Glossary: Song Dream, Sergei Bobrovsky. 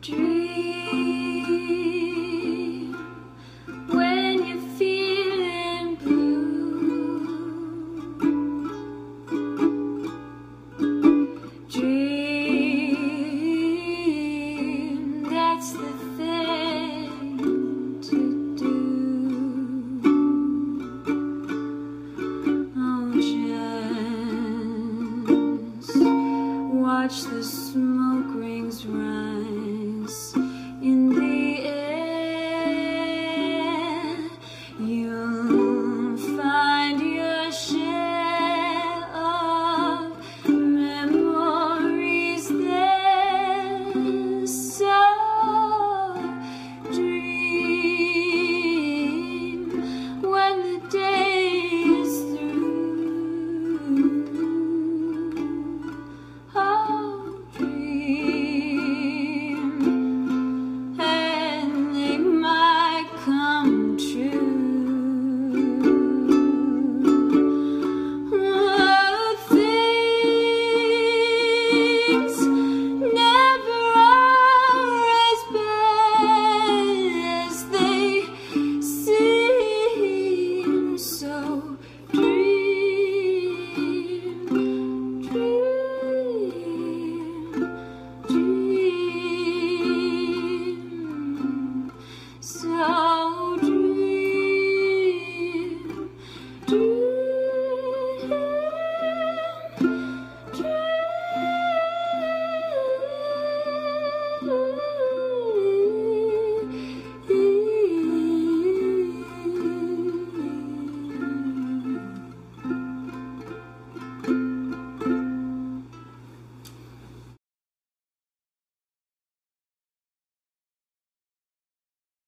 dream when you're feeling blue. Dream, that's the thing to do. Oh, just watch the smoke.